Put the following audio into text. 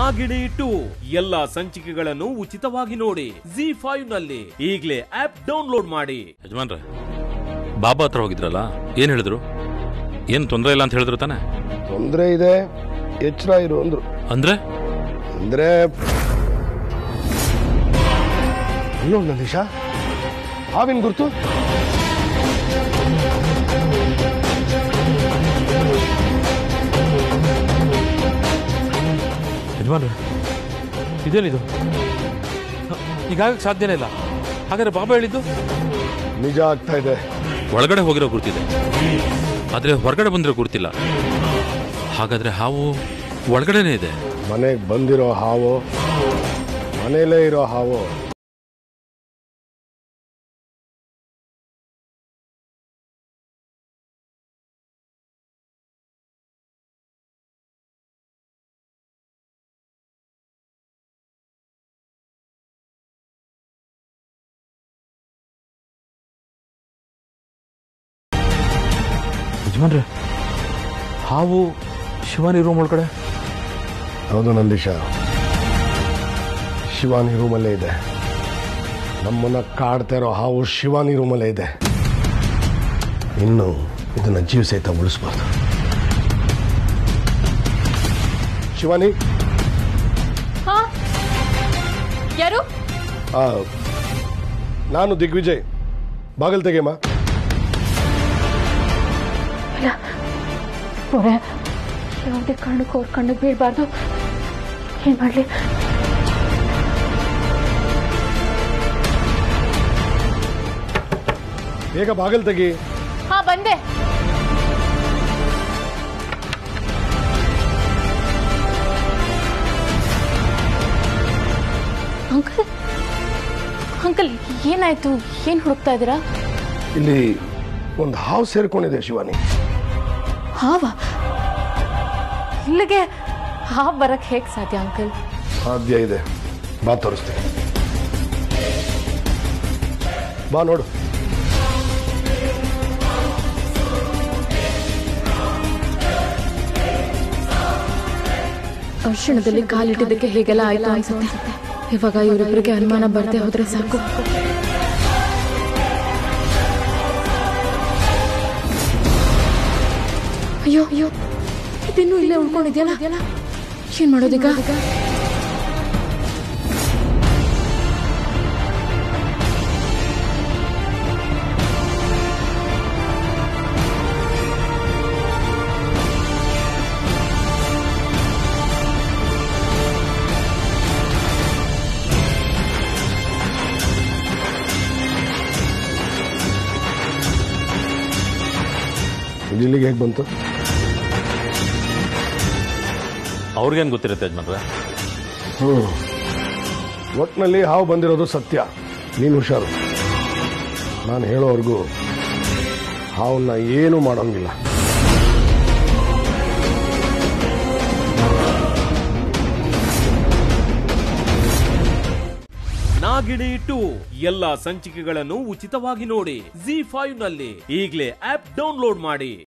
ನಾಗಿಣಿ 2 ಎಲ್ಲಾ ಸಂಚಿಕೆಗಳನ್ನು ಉಚಿತವಾಗಿ ನೋಡಿ Z5 ನಲ್ಲಿ ಈಗಲೇ ಆಪ್ ಡೌನ್ಲೋಡ್ ಮಾಡಿ. ಯಜಮಾನ್ರೆ, ಬಾಬಾ ಹತ್ರ ಹೋಗಿದ್ರಲ್ಲ, ಏನು ಹೇಳಿದ್ರು? ಏನು ತೊಂದರೆ ಇಲ್ಲ ಅಂತ ಹೇಳಿದ್ರು ತಾನೆ? ತೊಂದರೆ ಇದೆ, ಎಚ್ಚರ ಇರು ಅಂದ್ರು. ಅಂದ್ರೆ ಅಂದ್ರೆ ಅಲ್ಲೋ ನಲಿಶಾ, ಹಾವಿನ ಗುರುತು ಇದೇನಿದು? ಈಗಾಗಕ್ಕೆ ಸಾಧ್ಯನೇ ಇಲ್ಲ. ಹಾಗಾದ್ರೆ ಬಾಬಾ ಹೇಳಿದ್ದು ನಿಜ ಆಗ್ತಾ ಇದೆ. ಒಳಗಡೆ ಹೋಗಿರೋ ಗುರುತಿದೆ, ಆದರೆ ಹೊರಗಡೆ ಬಂದಿರೋ ಗುರುತಿಲ್ಲ. ಹಾಗಾದ್ರೆ ಹಾವು ಒಳಗಡೆನೇ ಇದೆ. ಮನೆಗೆ ಬಂದಿರೋ ಹಾವು ಮನೆಯಲ್ಲೇ ಇರೋ ಹಾವು. ಯಜಮಾನ್ರೆ, ಹಾವು ಶಿವಾನಿ ರೂಮ್ ಒಳಗಡೆ. ಹೌದು ನಂದೀಶ, ಶಿವಾನಿ ರೂಮಲ್ಲೇ ಇದೆ. ನಮ್ಮನ್ನ ಕಾಡ್ತಾ ಇರೋ ಹಾವು ಶಿವಾನಿ ರೂಮಲ್ಲೇ ಇದೆ. ಇನ್ನು ಇದನ್ನ ಜೀವ ಸಹಿತ ಉಳಿಸಬಾರ್ದು. ಶಿವಾನಿ, ಯಾರು? ನಾನು ದಿಗ್ವಿಜಯ್. ಬಾಗಲ್ ತೆಗೆಯಮ್ಮ. ಯಾವುದೇ ಕಾರಣಕ್ಕೂ ಅವ್ರ ಕಣ್ಣಿಗೆ ಬೀಳ್ಬಾರ್ದು. ಏನ್ ಮಾಡ್ಲಿ? ಬೇಗ ಬಾಗಲ್ ತೆಗಿ. ಹಾ, ಬಂದೆ. ಅಂಕಲ್, ಅಂಕಲ್ ಏನಾಯ್ತು? ಏನ್ ಹುಡುಕ್ತಾ ಇದ್ದೀರಾ? ಇಲ್ಲಿ ಒಂದು ಹಾವು ಸೇರ್ಕೊಂಡಿದೆ ಶಿವಾನಿ. ಹಾವ? ಇಲ್ಲಿಗೆ ಹಾವು ಬರಕ್ಕೆ ಹೇಗೆ ಸಾಧ್ಯ ಅಂಕಲ್? ಸಾಧ್ಯ ಇದೆ, ಬಾ ತೋರಿಸ್ತೀನಿ. ಬಾ ನೋಡು. ಔಷಣದಲ್ಲಿ ಕಾಲಿಟ್ಟಿದ್ದಕ್ಕೆ ಹೇಗೆಲ್ಲ ಆಯ್ತು ಅನ್ಸುತ್ತೆ. ಇವಾಗ ಇವರಿಬ್ಬರಿಗೆ ಅನುಮಾನ ಬರದೆ ಹೋದ್ರೆ ಸಾಕು. ಅಯ್ಯೋ ಅಯ್ಯೋ, ಇದಿನ್ನೂ ಇಲ್ಲೇ ಉಳ್ಕೊಂಡಿದ್ಯಲ್ಲ, ಏನ್ ಮಾಡೋದೀಗ? ಇಲ್ಲಿಗೆ ಹೇಗೆ ಬಂತು? ಅವ್ರಿಗೇನು ಗೊತ್ತಿರುತ್ತೆ ಯಜಮಾನ್ರ? ಒಟ್ಟಿನಲ್ಲಿ ಹಾವು ಬಂದಿರೋದು ಸತ್ಯ. ನೀನು ಹುಷಾರು. ನಾನು ಹೇಳೋವರೆಗೂ ಹಾವನ್ನ ಏನೂ ಮಾಡೋಂಗಿಲ್ಲ. ನಾಗಿಣಿ 2 ಎಲ್ಲಾ ಸಂಚಿಕೆಗಳನ್ನು ಉಚಿತವಾಗಿ ನೋಡಿ Z5 ನಲ್ಲಿ ಈಗಲೇ ಆಪ್ ಡೌನ್ಲೋಡ್ ಮಾಡಿ.